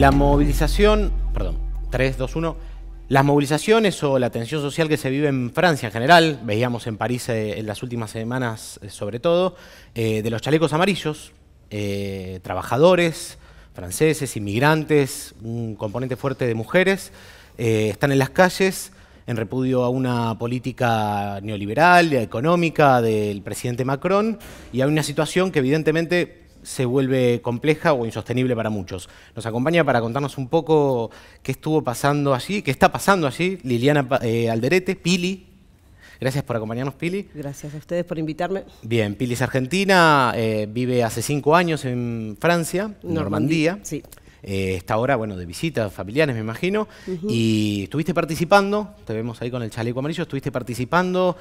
La movilización, perdón, 3, 2, 1. Las movilizaciones o la tensión social que se vive en Francia en general, veíamos en París en las últimas semanas sobre todo, de los chalecos amarillos, trabajadores, franceses, inmigrantes, un componente fuerte de mujeres, están en las calles en repudio a una política neoliberal, económica del presidente Macron, y a una situación que evidentemente se vuelve compleja o insostenible para muchos. Nos acompaña para contarnos un poco qué estuvo pasando allí, qué está pasando allí, Liliana Alderete, Pili. Gracias por acompañarnos, Pili. Gracias a ustedes por invitarme. Bien, Pili es argentina, vive hace 5 años en Francia, Normandía. Sí. Está ahora, bueno, de visitas familiares, me imagino. Y estuviste participando, te vemos ahí con el chaleco amarillo, estuviste participando.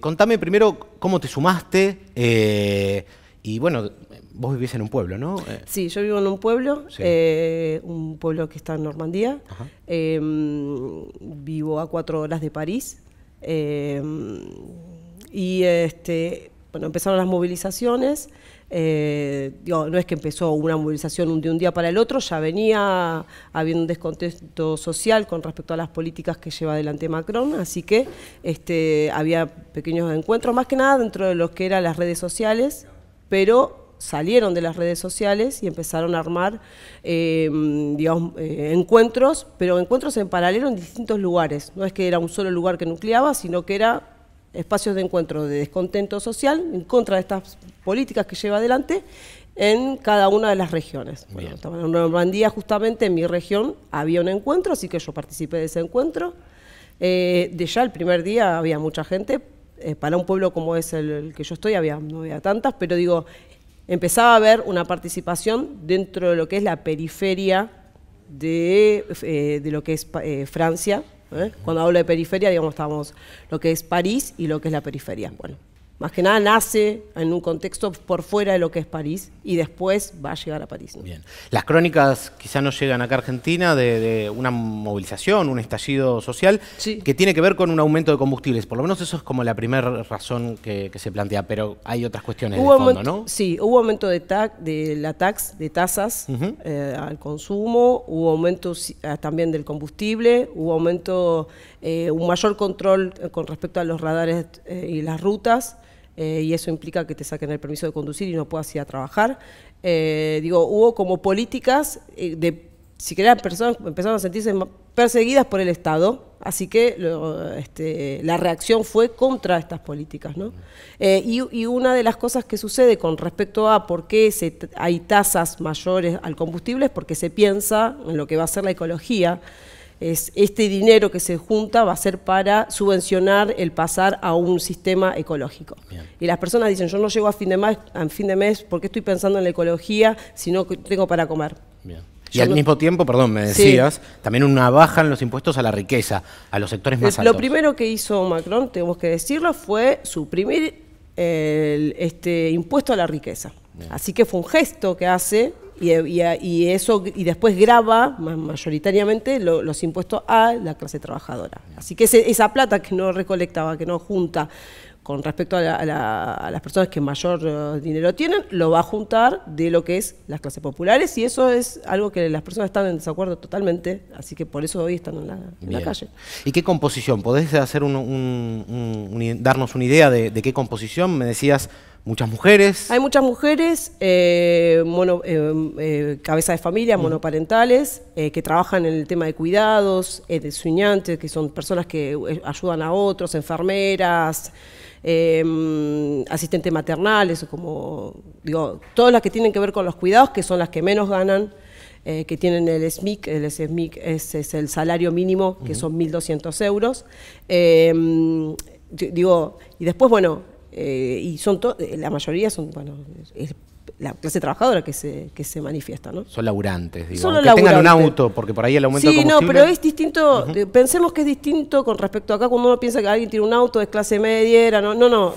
Contame primero cómo te sumaste. Y bueno, vos vivís en un pueblo, ¿no? Sí, yo vivo en un pueblo, sí. Un pueblo que está en Normandía. Vivo a 4 horas de París. Y bueno, empezaron las movilizaciones. Digo, no es que empezó una movilización de un día para el otro, ya venía habiendo un descontento social con respecto a las políticas que lleva adelante Macron, así que había pequeños encuentros, más que nada dentro de lo que eran las redes sociales, pero salieron de las redes sociales y empezaron a armar digamos, encuentros, pero encuentros en paralelo en distintos lugares. No es que era un solo lugar que nucleaba, sino que era espacios de encuentro de descontento social en contra de estas políticas que lleva adelante en cada una de las regiones. Bueno, en Normandía, justamente en mi región, había un encuentro, así que yo participé de ese encuentro. De ya el primer día había mucha gente. Para un pueblo como es el que yo estoy, no había tantas, pero digo, empezaba a haber una participación dentro de lo que es la periferia de lo que es Francia. Cuando hablo de periferia, digamos, estamos lo que es París y lo que es la periferia. Bueno, más que nada nace en un contexto por fuera de lo que es París y después va a llegar a París, ¿no? Bien. Las crónicas quizá no llegan acá a Argentina de una movilización, un estallido social, sí, que tiene que ver con un aumento de combustibles. Por lo menos eso es como la primera razón que se plantea, pero hay otras cuestiones de fondo, ¿no? Sí, hubo aumento de tasas al consumo, hubo aumento también del combustible, hubo aumento, un mayor control con respecto a los radares y las rutas. Y eso implica que te saquen el permiso de conducir y no puedas ir a trabajar. Digo, hubo como políticas si querían, personas empezaron a sentirse perseguidas por el Estado, así que la reacción fue contra estas políticas, ¿no? Y una de las cosas que sucede con respecto a por qué hay tasas mayores al combustible es porque se piensa en lo que va a ser la ecología. Es este dinero que se junta va a ser para subvencionar el pasar a un sistema ecológico. Bien. Y las personas dicen, yo no llego a fin de mes porque estoy pensando en la ecología si no tengo para comer. Bien. Y al mismo tiempo, perdón, me decías, sí, también una baja en los impuestos a la riqueza, a los sectores más altos. Lo primero que hizo Macron, tenemos que decirlo, fue suprimir este impuesto a la riqueza. Bien. Así que fue un gesto que hace. Y después grava mayoritariamente los impuestos a la clase trabajadora. Así que esa plata que no recolectaba, que no junta con respecto a las personas que mayor dinero tienen, lo va a juntar de lo que es las clases populares, y eso es algo que las personas están en desacuerdo totalmente, así que por eso hoy están en la calle. ¿Y qué composición? ¿Podés hacer darnos una idea de qué composición? Me decías, muchas mujeres. Hay muchas mujeres, cabeza de familia, monoparentales, que trabajan en el tema de cuidados, de soignantes, que son personas que ayudan a otros, enfermeras, asistentes maternales, como digo, todas las que tienen que ver con los cuidados, que son las que menos ganan, que tienen el SMIC. El SMIC es el salario mínimo, que son 1.200 euros. Digo, y después, bueno, y son la mayoría son, bueno, es la clase trabajadora que se manifiesta, ¿no? Son laburantes, digo, que tengan un auto, porque por ahí el aumento de combustible. Sí, no, pero es distinto, pensemos que es distinto con respecto a acá, cuando uno piensa que alguien tiene un auto, es clase media, no,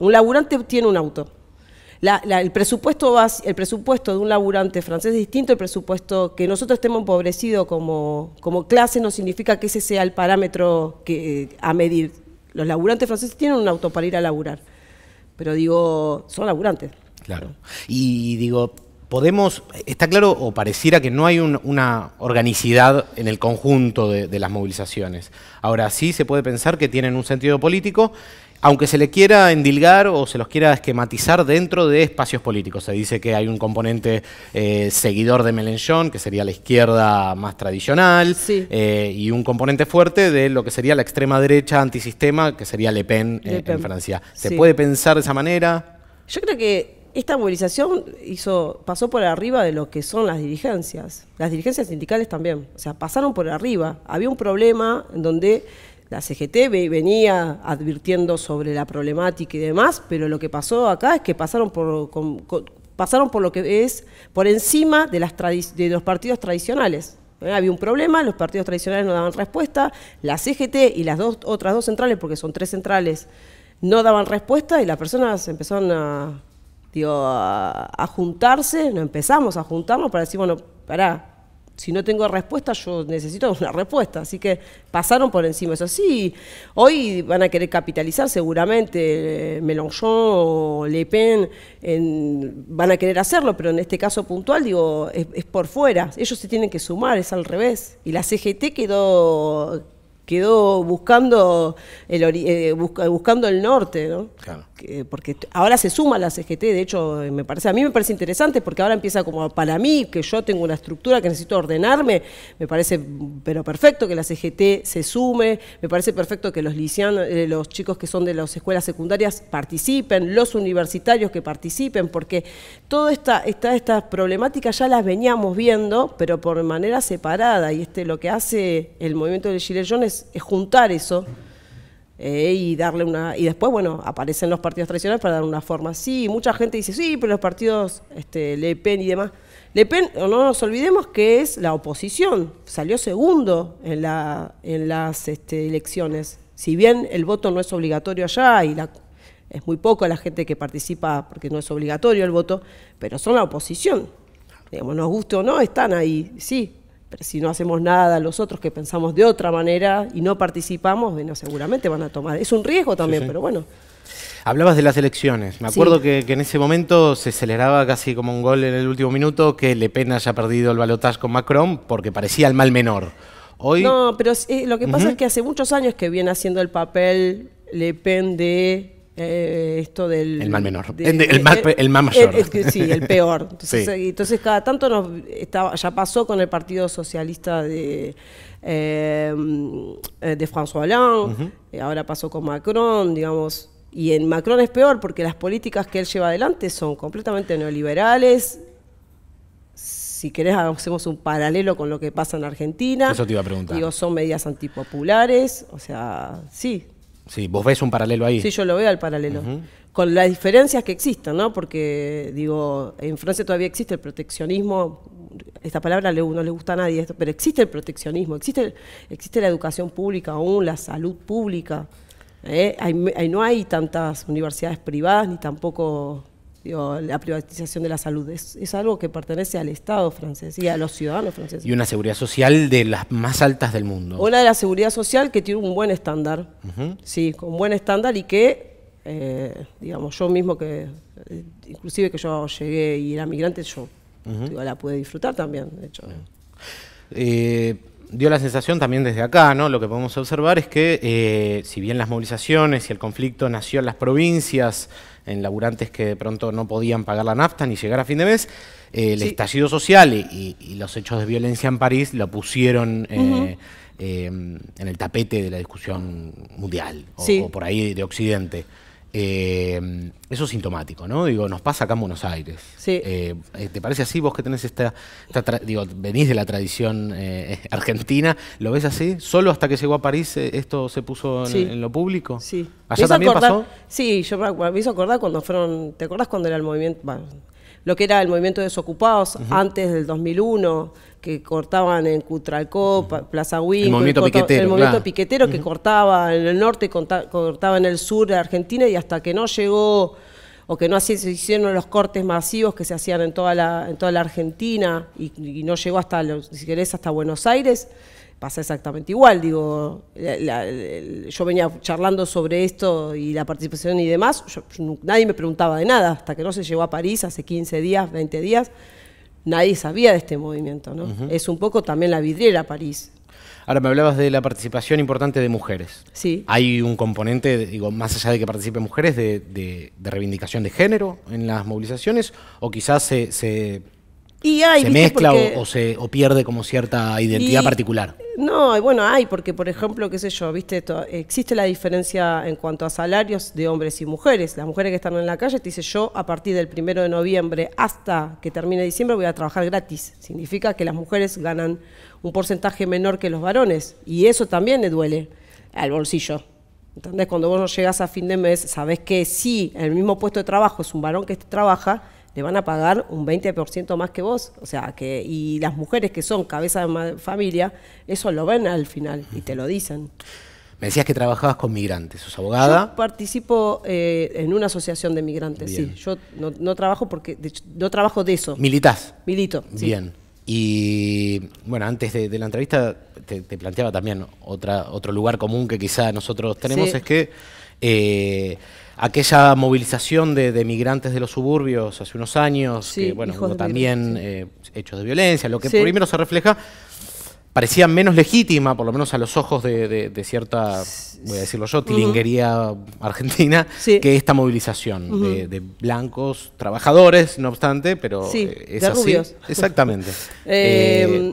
un laburante tiene un auto. El presupuesto de un laburante francés es distinto al presupuesto que nosotros estemos empobrecidos como clase, no significa que ese sea el parámetro a medir. Los laburantes franceses tienen un auto para ir a laburar, pero digo, son laburantes. Claro. Y digo, podemos, está claro o pareciera que no hay una organicidad en el conjunto de las movilizaciones. Ahora sí se puede pensar que tienen un sentido político, aunque se le quiera endilgar o se los quiera esquematizar dentro de espacios políticos. Se dice que hay un componente seguidor de Mélenchon, que sería la izquierda más tradicional, sí, y un componente fuerte de lo que sería la extrema derecha antisistema, que sería Le Pen, en Francia. ¿Se sí. puede pensar de esa manera? Yo creo que esta movilización pasó por arriba de lo que son las dirigencias sindicales también, o sea, pasaron por arriba. Había un problema en donde la CGT venía advirtiendo sobre la problemática y demás, pero lo que pasó acá es que pasaron por lo que es por encima de los partidos tradicionales. Había un problema, los partidos tradicionales no daban respuesta, la CGT y las otras dos centrales, porque son tres centrales, no daban respuesta y las personas empezaron a juntarse, empezamos a juntarnos para decir, bueno, pará, si no tengo respuesta, yo necesito una respuesta. Así que pasaron por encima. Eso sí, hoy van a querer capitalizar seguramente Mélenchon o Le Pen, van a querer hacerlo, pero en este caso puntual, digo, es por fuera. Ellos se tienen que sumar, es al revés. Y la CGT quedó buscando buscando el norte, ¿no? Claro. Porque ahora se suma la CGT, de hecho a mí me parece interesante, porque ahora empieza como para mí, que yo tengo una estructura que necesito ordenarme, me parece pero perfecto que la CGT se sume, me parece perfecto que los chicos que son de las escuelas secundarias participen, los universitarios que participen, porque todas estas problemáticas ya las veníamos viendo, pero por manera separada, y lo que hace el movimiento de Gilets Jaunes es juntar eso y darle una. Y después, bueno, aparecen los partidos tradicionales para dar una forma. Sí, mucha gente dice, sí, pero los partidos Le Pen y demás. Le Pen, no nos olvidemos que es la oposición, salió segundo en las elecciones. Si bien el voto no es obligatorio allá y es muy poco la gente que participa porque no es obligatorio el voto, pero son la oposición. Digamos, nos guste o no, están ahí, sí. Pero si no hacemos nada los otros que pensamos de otra manera y no participamos, bueno, seguramente van a tomar. Es un riesgo también, sí, sí. Pero bueno. Hablabas de las elecciones. Me acuerdo sí. que en ese momento se celebraba casi como un gol en el último minuto que Le Pen haya perdido el balotaje con Macron porque parecía el mal menor. Hoy... No, pero lo que pasa es que hace muchos años que viene haciendo el papel Le Pen de... el mal menor, el mal mayor. Sí, el peor. Entonces, sí. Entonces cada tanto ya pasó con el Partido Socialista de François Hollande, ahora pasó con Macron, digamos. Y en Macron es peor porque las políticas que él lleva adelante son completamente neoliberales. Si querés, hacemos un paralelo con lo que pasa en Argentina. Eso te iba a preguntar. Digo, son medidas antipopulares, o sea, sí. Sí, vos ves un paralelo ahí. Sí, yo lo veo al paralelo. Con las diferencias que existen, ¿no? Porque, digo, en Francia todavía existe el proteccionismo. Esta palabra no le gusta a nadie, pero existe el proteccionismo. Existe la educación pública aún, la salud pública. No hay tantas universidades privadas, ni tampoco... la privatización de la salud es algo que pertenece al Estado francés y a los ciudadanos franceses. Y una seguridad social de las más altas del mundo. Una de la seguridad social que tiene un buen estándar, sí, con buen estándar y que, digamos, yo mismo que, inclusive que yo llegué y era migrante, yo la pude disfrutar también, de hecho. Dio la sensación también desde acá, ¿no? Lo que podemos observar es que si bien las movilizaciones y el conflicto nació en las provincias, en laburantes que de pronto no podían pagar la nafta ni llegar a fin de mes, el sí. estallido social y los hechos de violencia en París lo pusieron en el tapete de la discusión mundial o por ahí de Occidente. Eso es sintomático, ¿no? Digo, nos pasa acá en Buenos Aires. Sí. ¿Te parece así vos que tenés digo, venís de la tradición argentina, ¿lo ves así? ¿Solo hasta que llegó a París esto se puso en lo público? Sí. ¿Allá también pasó? Sí, yo me hizo acordar cuando fueron, ¿te acordás cuando era el movimiento? Bueno, lo que era el movimiento de desocupados antes del 2001, que cortaban en Cutralcó, Plaza Huincul, el movimiento piquetero, que cortaba en el norte, cortaba en el sur de Argentina, y hasta que no llegó, o que no se hicieron los cortes masivos que se hacían en toda la Argentina, y no llegó hasta, si querés, hasta Buenos Aires, pasa exactamente igual. Digo, yo venía charlando sobre esto y la participación y demás, nadie me preguntaba de nada, hasta que no se llegó a París hace 15 días, 20 días, nadie sabía de este movimiento, ¿no? Uh-huh. Es un poco también la vidriera París. Ahora, me hablabas de la participación importante de mujeres. Sí. ¿Hay un componente, digo, más allá de que participen mujeres, de reivindicación de género en las movilizaciones? ¿O quizás se mezcla o pierde como cierta identidad particular? No, bueno, hay, porque por ejemplo, qué sé yo, viste, existe la diferencia en cuanto a salarios de hombres y mujeres. Las mujeres que están en la calle te dicen, yo a partir del 1 de noviembre hasta que termine diciembre voy a trabajar gratis. Significa que las mujeres ganan un porcentaje menor que los varones, y eso también le duele al bolsillo. ¿Entendés? Cuando vos no llegás a fin de mes, sabés que si en el mismo puesto de trabajo es un varón que trabaja, le van a pagar un 20% más que vos. O sea, que y las mujeres que son cabeza de familia, eso lo ven al final y te lo dicen. Me decías que trabajabas con migrantes, ¿sos abogada? Yo participo en una asociación de migrantes, bien. Sí. Yo no trabajo porque, de hecho, no trabajo de eso. ¿Militás? Milito, bien. Sí. Y bueno, antes de la entrevista te planteaba también otro lugar común que quizá nosotros tenemos, sí. Es que aquella movilización de migrantes de los suburbios hace unos años, sí, que bueno, hubo también hechos de violencia, lo que sí. Primero se refleja, parecía menos legítima, por lo menos a los ojos de cierta, voy a decirlo yo, tilinguería argentina, sí. Que esta movilización de blancos trabajadores, no obstante, pero sí, es de así. Rubios. Exactamente.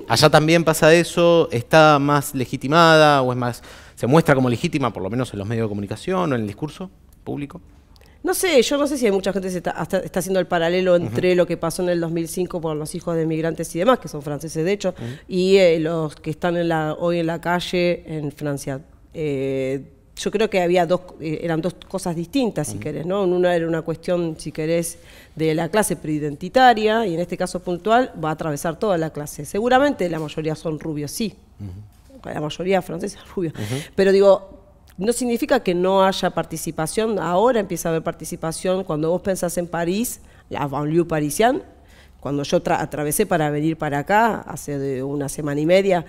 Allá también pasa eso, está más legitimada o es más, se muestra como legítima, por lo menos en los medios de comunicación o en el discurso público. No sé, yo no sé si hay mucha gente que está haciendo el paralelo entre lo que pasó en el 2005 por los hijos de migrantes y demás, que son franceses de hecho, y los que están hoy en la calle en Francia. Yo creo que había eran dos cosas distintas, si querés, ¿no? Una era una cuestión, si querés, de la clase preidentitaria, y en este caso puntual va a atravesar toda la clase. Seguramente la mayoría son rubios, sí. La mayoría francesa es rubia. Pero digo, no significa que no haya participación. Ahora empieza a haber participación. Cuando vos pensás en París, la banlieue parisienne, cuando yo atravesé para venir para acá, hace una semana y media,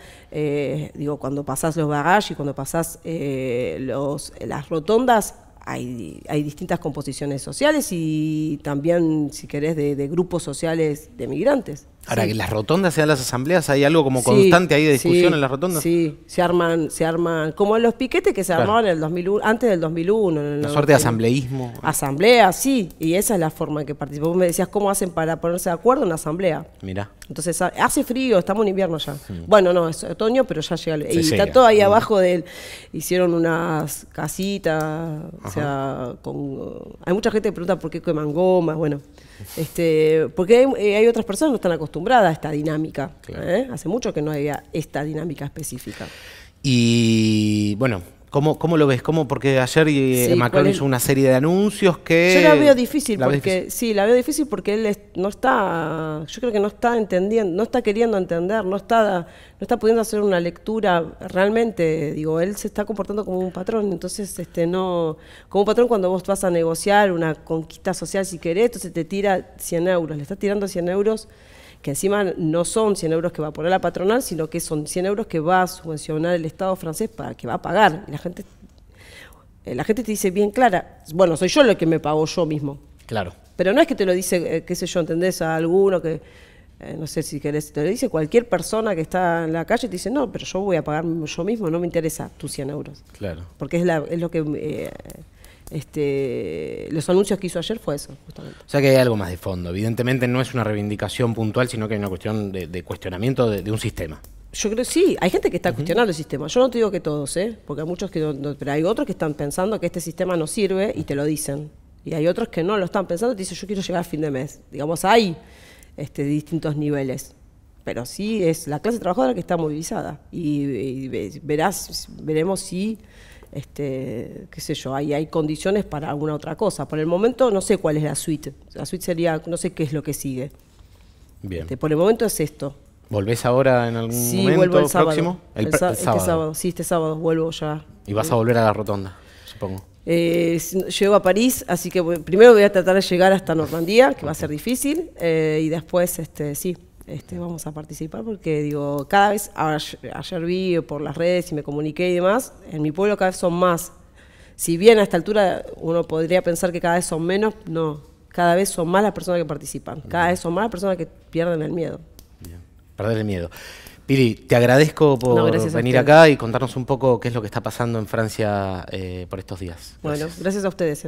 digo, cuando pasás los bagages y cuando pasás las rotondas, hay distintas composiciones sociales y también, si querés, de grupos sociales de migrantes. Ahora, sí. Que las rotondas sean las asambleas, ¿hay algo como constante ahí de discusión en las rotondas? Sí, se arman, como en los piquetes que se armaban en el 2001, antes del 2001. En la suerte de asambleísmo. Asamblea, sí, y esa es la forma en que participó. Vos me decías, ¿cómo hacen para ponerse de acuerdo en la asamblea? Mirá. Entonces, hace frío, estamos en invierno ya. Sí. Bueno, no, es otoño, pero ya llega. Y está todo ahí abajo del. Hicieron unas casitas, o sea, hay mucha gente que pregunta por qué queman gomas, bueno. Porque hay otras personas que no están acostumbradas a esta dinámica. Claro. Hace mucho que no había esta dinámica específica. Y bueno, ¿cómo lo ves? Porque ayer Macron hizo una serie de anuncios que... Yo la veo difícil, sí, la veo difícil porque él no está, yo creo que no está entendiendo, no está queriendo entender, no está pudiendo hacer una lectura realmente, digo, él se está comportando como un patrón, entonces no, como un patrón cuando vos vas a negociar una conquista social si querés, entonces te tira 100 euros, le está tirando 100 euros, que encima no son 100 euros que va a poner la patronal, sino que son 100 euros que va a subvencionar el Estado francés, para que va a pagar. Y la gente te dice bien clara, bueno, soy yo lo que me pago yo mismo. Claro. Pero no es que te lo dice, qué sé yo, ¿entendés? A alguno que, no sé si querés, te lo dice cualquier persona que está en la calle, te dice, no, pero yo voy a pagar yo mismo, no me interesa tus 100 euros. Claro. Porque es lo que... los anuncios que hizo ayer fue eso, justamente. O sea que hay algo más de fondo. Evidentemente no es una reivindicación puntual, sino que hay una cuestión de cuestionamiento de un sistema. Yo creo que sí, hay gente que está cuestionando el sistema. Yo no te digo que todos, porque hay muchos que no, pero hay otros que están pensando que este sistema no sirve y te lo dicen. Y hay otros que no lo están pensando y te dicen, yo quiero llegar a fin de mes. Digamos, hay distintos niveles. Pero sí es la clase trabajadora que está movilizada. Y veremos si... qué sé yo, hay condiciones para alguna otra cosa. Por el momento no sé cuál es la suite. La suite sería, no sé qué es lo que sigue. Bien. Por el momento es esto. ¿Volvés ahora en algún momento? Sí, vuelvo el sábado. ¿Próximo? El sábado. Este sábado. Sí, este sábado vuelvo ya. ¿Y vas a volver a la rotonda, supongo? Llego a París, así que primero voy a tratar de llegar hasta Normandía, que va a ser difícil, y después, sí. Vamos a participar porque, digo, cada vez, ayer vi por las redes y me comuniqué y demás, en mi pueblo cada vez son más. Si bien a esta altura uno podría pensar que cada vez son menos, no. Cada vez son más las personas que participan, cada vez son más las personas que pierden el miedo. Bien. Perder el miedo. Pili, te agradezco por venir acá y contarnos un poco qué es lo que está pasando en Francia por estos días. Gracias. Bueno, gracias a ustedes.